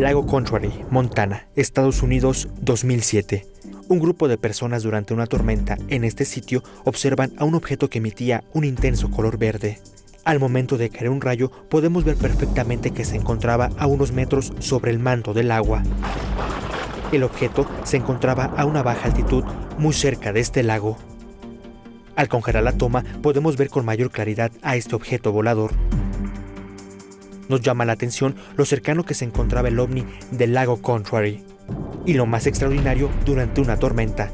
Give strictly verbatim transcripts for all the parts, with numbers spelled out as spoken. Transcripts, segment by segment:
Lago Contrary, Montana, Estados Unidos, dos mil siete. Un grupo de personas durante una tormenta en este sitio observan a un objeto que emitía un intenso color verde. Al momento de caer un rayo, podemos ver perfectamente que se encontraba a unos metros sobre el manto del agua. El objeto se encontraba a una baja altitud, muy cerca de este lago. Al congelar la toma, podemos ver con mayor claridad a este objeto volador. Nos llama la atención lo cercano que se encontraba el ovni del Lago Contrary, y lo más extraordinario durante una tormenta,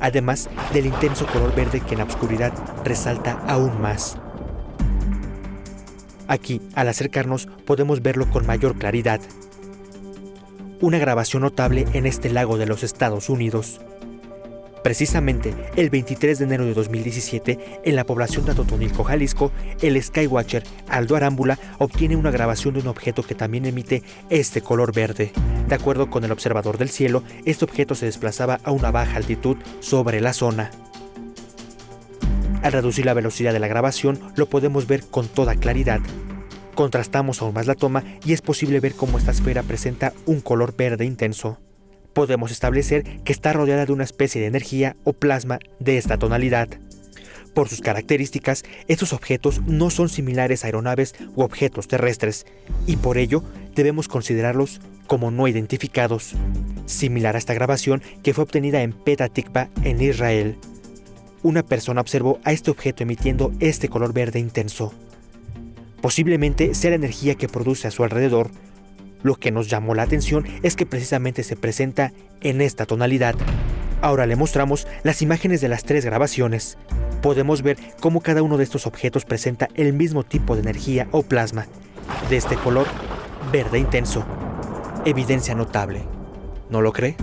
además del intenso color verde que en la oscuridad resalta aún más. Aquí, al acercarnos, podemos verlo con mayor claridad. Una grabación notable en este lago de los Estados Unidos. Precisamente, el veintitrés de enero de dos mil diecisiete, en la población de Atotonilco, Jalisco, el skywatcher Aldo Arámbula obtiene una grabación de un objeto que también emite este color verde. De acuerdo con el observador del cielo, este objeto se desplazaba a una baja altitud sobre la zona. Al reducir la velocidad de la grabación, lo podemos ver con toda claridad. Contrastamos aún más la toma y es posible ver cómo esta esfera presenta un color verde intenso. Podemos establecer que está rodeada de una especie de energía o plasma de esta tonalidad. Por sus características, estos objetos no son similares a aeronaves u objetos terrestres, y por ello debemos considerarlos como no identificados, similar a esta grabación que fue obtenida en Petah Tikva, en Israel. Una persona observó a este objeto emitiendo este color verde intenso. Posiblemente sea la energía que produce a su alrededor. Lo que nos llamó la atención es que precisamente se presenta en esta tonalidad. Ahora le mostramos las imágenes de las tres grabaciones. Podemos ver cómo cada uno de estos objetos presenta el mismo tipo de energía o plasma, de este color verde intenso. Evidencia notable, ¿no lo cree?